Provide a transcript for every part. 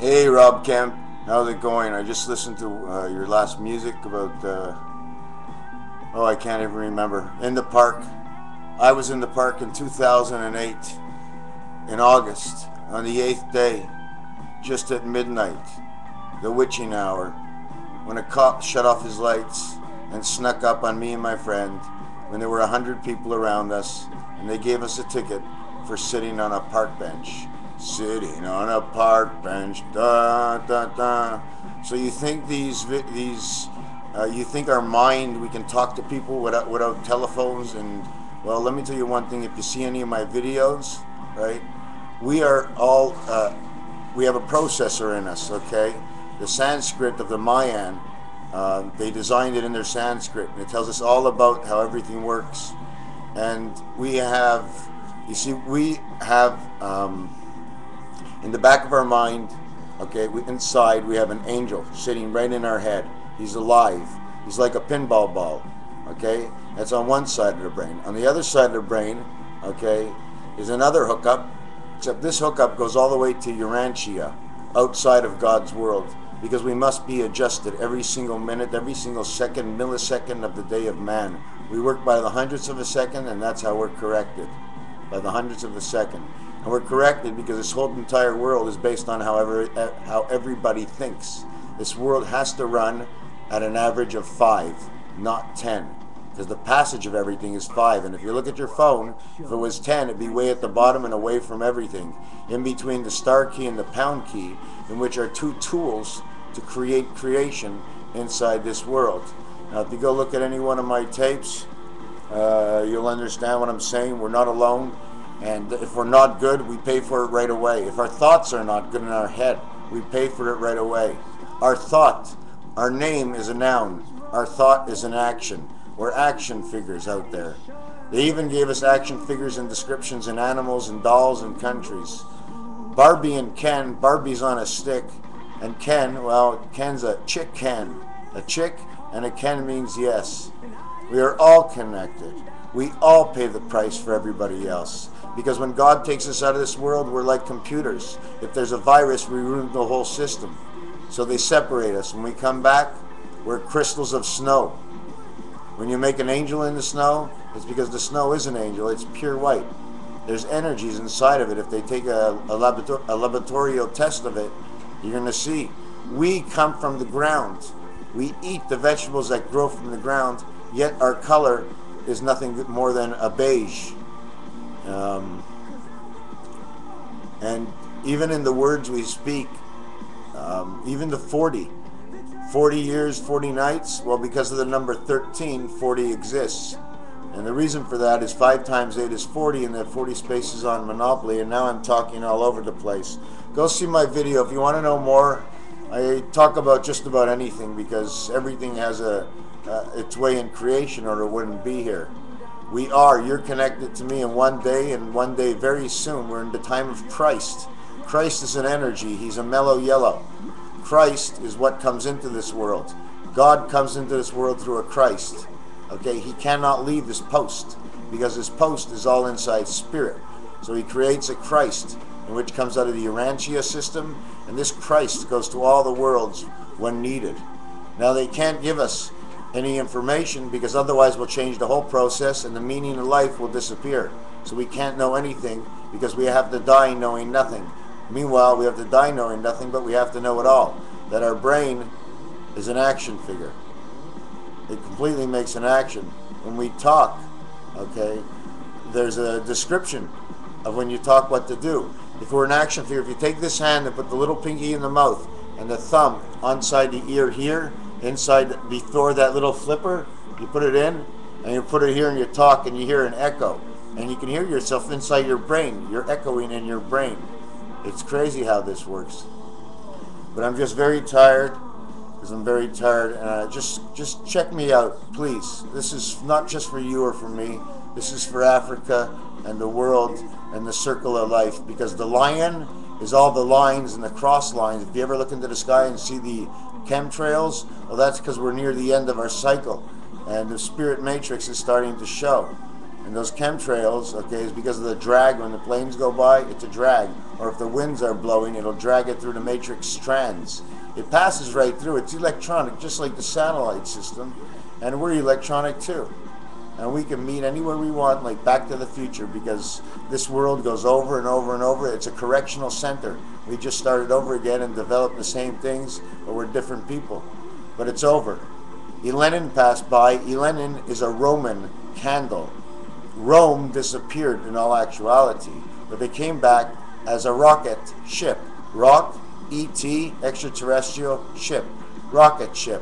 Hey, Rob Kemp. How's it going? I just listened to your last music about, oh, I can't even remember. In the Park. I was in the park in 2008, in August, on the 8th day, just at midnight, the witching hour, when a cop shut off his lights and snuck up on me and my friend when there were 100 people around us, and they gave us a ticket for sitting on a park bench. Sitting on a park bench, da da da. So you think you think our mind, we can talk to people without telephones? And well, let me tell you one thing. If you see any of my videos, right, we are all we have a processor in us. Okay, the Sanskrit of the Mayan, they designed it in their Sanskrit, and it tells us all about how everything works. And we have, you see, we have. In the back of our mind, okay, inside we have an angel sitting right in our head. He's alive. He's like a pinball ball, okay? That's on one side of the brain. On the other side of the brain, okay, is another hookup, except this hookup goes all the way to Urantia, outside of God's world, because we must be adjusted every single minute, every single second, millisecond of the day of man. We work by the hundredths of a second, and that's how we're corrected, by the hundredths of a second. And we're corrected because this whole entire world is based on how everybody thinks. This world has to run at an average of 5, not 10. Because the passage of everything is 5. And if you look at your phone, if it was 10, it'd be way at the bottom and away from everything. In between the star key and the pound key, in which are two tools to create creation inside this world. Now, if you go look at any one of my tapes, you'll understand what I'm saying. We're not alone. And if we're not good, we pay for it right away. If our thoughts are not good in our head, we pay for it right away. Our thought, our name is a noun. Our thought is an action. We're action figures out there. They even gave us action figures and descriptions in animals and dolls and countries. Barbie and Ken. Barbie's on a stick. And Ken, well, Ken's a chick Ken. A chick and a Ken means yes. We are all connected. We all pay the price for everybody else. Because when God takes us out of this world, we're like computers. If there's a virus, we ruin the whole system. So they separate us. When we come back, we're crystals of snow. When you make an angel in the snow, it's because the snow is an angel. It's pure white. There's energies inside of it. If they take a laboratorial test of it, you're going to see. We come from the ground. We eat the vegetables that grow from the ground, yet our color is nothing more than a beige. And even in the words we speak, even the 40 years, 40 nights, well, because of the number 13, 40 exists. And the reason for that is 5 times 8 is 40, and there are 40 spaces on Monopoly, and now I'm talking all over the place. Go see my video if you want to know more. I talk about just about anything because everything has its way in creation, or it wouldn't be here. We are. You're connected to me in one day, and one day very soon. We're in the time of Christ. Christ is an energy. He's a mellow yellow. Christ is what comes into this world. God comes into this world through a Christ. Okay, he cannot leave his post because his post is all inside spirit. So he creates a Christ, in which comes out of the Urantia system, and this Christ goes to all the worlds when needed. Now they can't give us any information because otherwise we'll change the whole process and the meaning of life will disappear. So we can't know anything because we have to die knowing nothing. Meanwhile, we have to die knowing nothing, but we have to know it all. That our brain is an action figure. It completely makes an action. When we talk, okay, there's a description of when you talk what to do. If we're an action figure, if you take this hand and put the little pinky in the mouth and the thumb inside the ear here, inside before that little flipper, you put it in and you put it here and you talk and you hear an echo and you can hear yourself inside your brain. You're echoing in your brain. It's crazy how this works. But I'm just very tired because I'm very tired, and just check me out, please. This is not just for you or for me. This is for Africa and the world and the circle of life, because the lion is all the lines and the cross lines. If you ever look into the sky and see the chemtrails, well, that's because we're near the end of our cycle and the spirit matrix is starting to show. And those chemtrails, okay, is because of the drag. When the planes go by, it's a drag. Or if the winds are blowing, it'll drag it through the matrix strands. It passes right through. It's electronic, just like the satellite system. And we're electronic too. And we can meet anywhere we want, like Back to the Future, because this world goes over and over and over. It's a correctional center. We just started over again and developed the same things, but we're different people. But it's over. Elenin passed by. Elenin is a Roman candle. Rome disappeared in all actuality, but they came back as a rocket ship. Rock, E.T., extraterrestrial ship. Rocket ship.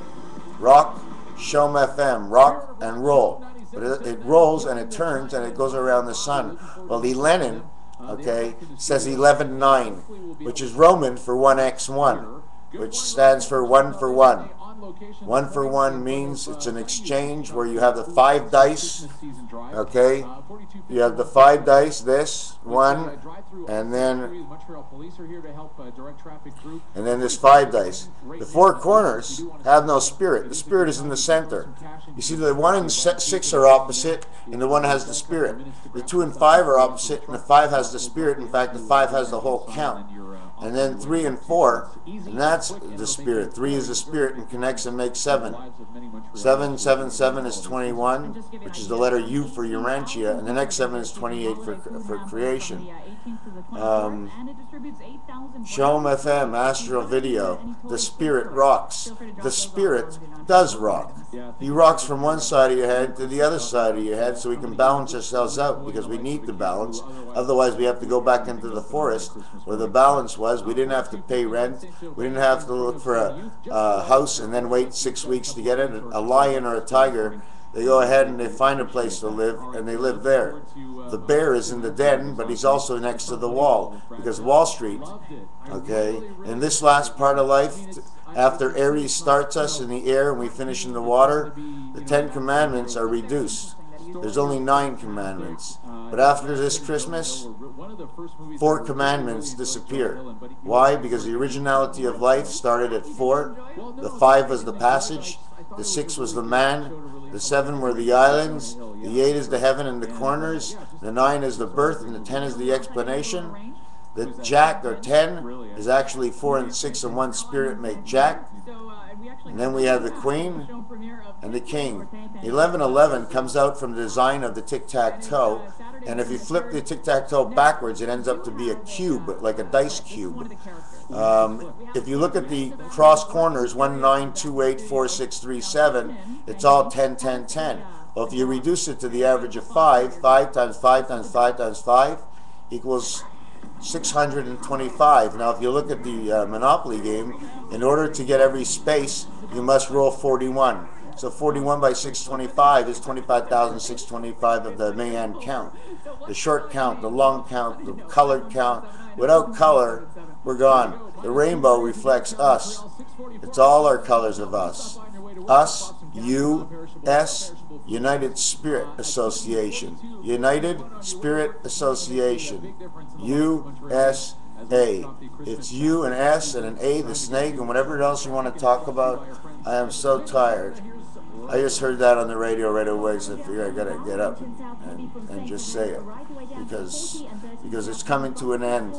Rock, Shom FM, rock and roll. But it rolls and it turns and it goes around the sun. Well, Elenin, okay, says 11-9, which is Roman for 1x1, which stands for 1 for 1. 1 for 1 means it's an exchange where you have the 5 dice, okay? You have the 5 dice, this one, and then this 5 dice. The 4 corners have no spirit. The spirit is in the center. You see, the 1 and 6 are opposite, and the 1 has the spirit. The 2 and 5 are opposite, and the 5 has the spirit. In fact, the 5 has the whole count. And then 3 and 4, and that's the spirit. 3 is the spirit and connects and makes 7. 7, 7, 7 is 21, which is the letter U for Urantia, and the next 7 is 28 for creation. Shom FM, Astral Video, the spirit rocks. The spirit does rock. He rocks from one side of your head to the other side of your head so we can balance ourselves out, because we need the balance. Otherwise, we have to go back into the forest where the balance was. We didn't have to pay rent. We didn't have to look for a house and then wait 6 weeks to get in. A lion or a tiger, they go ahead and they find a place to live, and they live there. The bear is in the den, but he's also next to the wall, because Wall Street, okay, in this last part of life, after Aries starts us in the air and we finish in the water, the 10 commandments are reduced. There's only 9 commandments. But after this Christmas, 4 commandments disappear. Why? Because the originality of life started at 4. The 5 was the passage. The 6 was the man. The 7 were the islands. The 8 is the heaven and the corners. The 9 is the birth, and the 10 is the explanation. The jack, or 10, is actually 4 and 6, and one spirit make jack. And then we have the queen and the king. 11-11 comes out from the design of the tic-tac-toe, and if you flip the tic-tac-toe backwards, it ends up to be a cube, like a dice cube. If you look at the cross corners, 1, 9, 2, 8, 4, 6, 3, 7, it's all 10, 10, 10. Well, if you reduce it to the average of 5, 5 times 5 times 5 times 5 equals 625. Now, if you look at the Monopoly game, in order to get every space, you must roll 41. So 41 by 625 is 25,625 of the Mayan count. The short count, the long count, the colored count. Without color, we're gone. The rainbow reflects us. It's all our colors of us. Us, you, S, United Spirit Association. United Spirit Association. U-S-A. It's U and S and an A, the snake, and whatever else you want to talk about. I am so tired. I just heard that on the radio right away, so I figured I gotta get up and just say it, because it's coming to an end.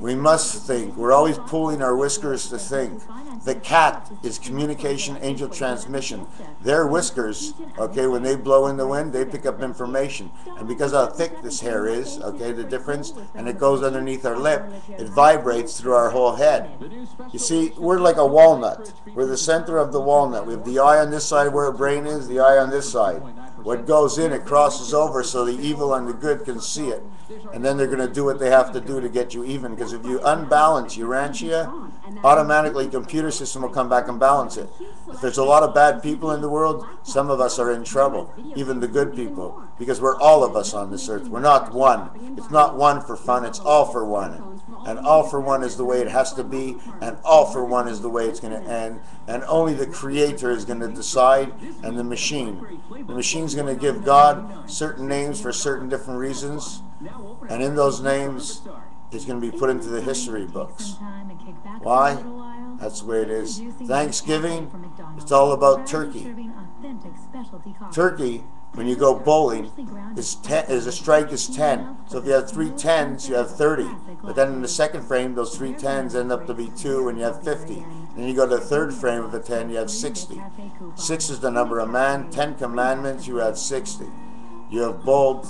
We must think. We're always pulling our whiskers to think. The cat is communication, angel transmission. Their whiskers, okay, when they blow in the wind, they pick up information. And because how thick this hair is, okay, the difference, and it goes underneath our lip, it vibrates through our whole head. You see, we're like a walnut. We're the center of the walnut. We have the eye on this side where our brain is, the eye on this side. What goes in, it crosses over so the evil and the good can see it. And then they're going to do what they have to do to get you even. Because if you unbalance Urantia, automatically computer system will come back and balance it. If there's a lot of bad people in the world, some of us are in trouble, even the good people, because we're all of us on this earth. We're not one. It's not one for fun. It's all for one. And all for one is the way it has to be, and all for one is the way it's going to end, and only the Creator is going to decide, and the machine. The machine's going to give God certain names for certain different reasons, and in those names, it's going to be put into the history books. Why? That's the way it is. Thanksgiving, it's all about turkey. Turkey When you go bowling, is a strike is 10. So if you have 3 tens, you have 30. But then in the second frame, those 3 tens end up to be 2 and you have 50. Then you go to the third frame of a 10, you have 60. 6 is the number of man. 10 commandments, you have 60. You have bowled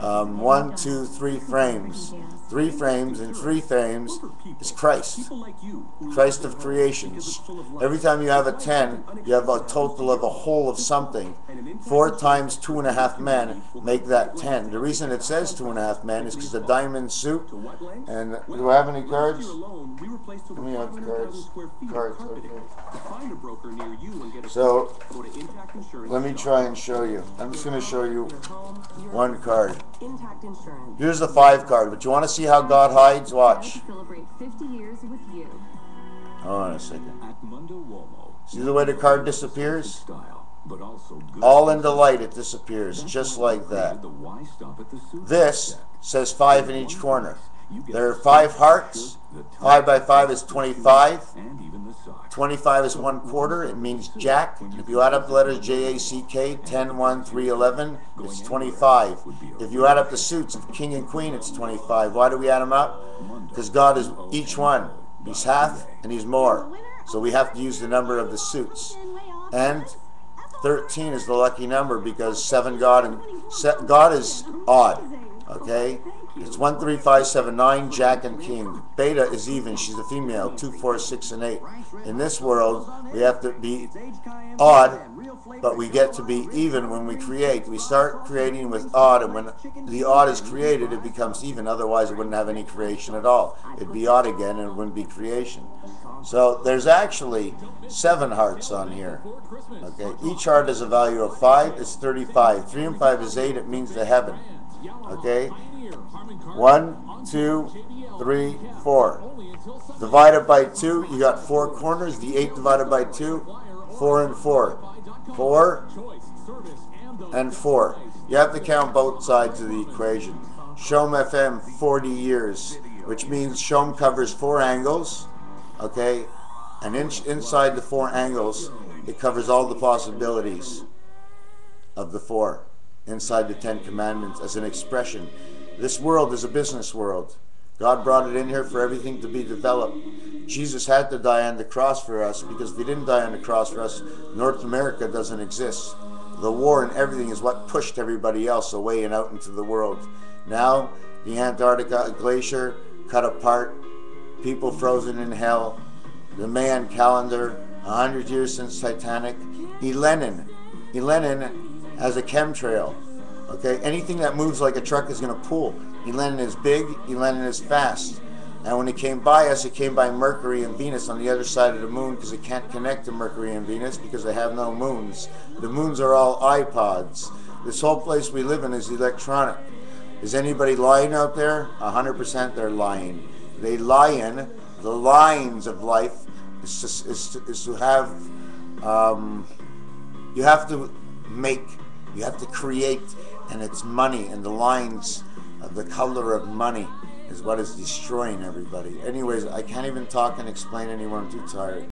1, 2, 3 frames. 3 frames, and 3 frames is Christ. Christ of creations. Every time you have a 10, you have a total of a whole of something. 4 times 2.5 men make that 10. The reason it says 2.5 men is because the diamond suit, and do I have any cards? Let me have cards. Cards, okay. So, let me try and show you. I'm just going to show you one card. Here's the 5 card, but you want to see how God hides? Watch. Hold on a second. See the way the card disappears? All in the light, it disappears, just like that. This says 5 in each corner. There are 5 hearts. 5 by 5 is 25. 25 is 1/4. It means jack. If you add up the letters J-A-C-K, 10, 1, 3, 11, it's 25. If you add up the suits of king and queen, it's 25. Why do we add them up? Because God is each one. He's half and he's more. So we have to use the number of the suits. And 13 is the lucky number because 7 God and God is odd. Okay? It's 1, 3, 5, 7, 9, jack and king. Beta is even. She's a female. 2, 4, 6, and 8. In this world, we have to be odd, but we get to be even when we create. We start creating with odd, and when the odd is created, it becomes even. Otherwise, it wouldn't have any creation at all. It'd be odd again, and it wouldn't be creation. So there's actually 7 hearts on here. Okay, each heart is a value of 5. It's 35. 3 and 5 is 8. It means the heaven. Okay. 1, 2, 3, 4. Divided by 2, you got 4 corners. The 8 divided by 2, 4 and 4. 4 and 4. You have to count both sides of the equation. Shom FM 40 years, which means Shom covers 4 angles. Okay, an inch inside the 4 angles, it covers all the possibilities of the 4 inside the 10 commandments as an expression. This world is a business world. God brought it in here for everything to be developed. Jesus had to die on the cross for us, because if he didn't die on the cross for us, North America doesn't exist. The war and everything is what pushed everybody else away and out into the world. Now, the Antarctica glacier cut apart, people frozen in hell, the Mayan calendar, 100 years since Titanic. Elenin has a chemtrail. Okay, anything that moves like a truck is going to pull. Elenin is big, Elenin is fast. And when it came by us, it came by Mercury and Venus on the other side of the moon, because it can't connect to Mercury and Venus because they have no moons. The moons are all iPods. This whole place we live in is electronic. Is anybody lying out there? 100% they're lying. They lie in the lines of life is to have, you have to make, you have to create, and it's money, and the lines of the color of money is what is destroying everybody. Anyways, I can't even talk and explain anymore. I'm too tired.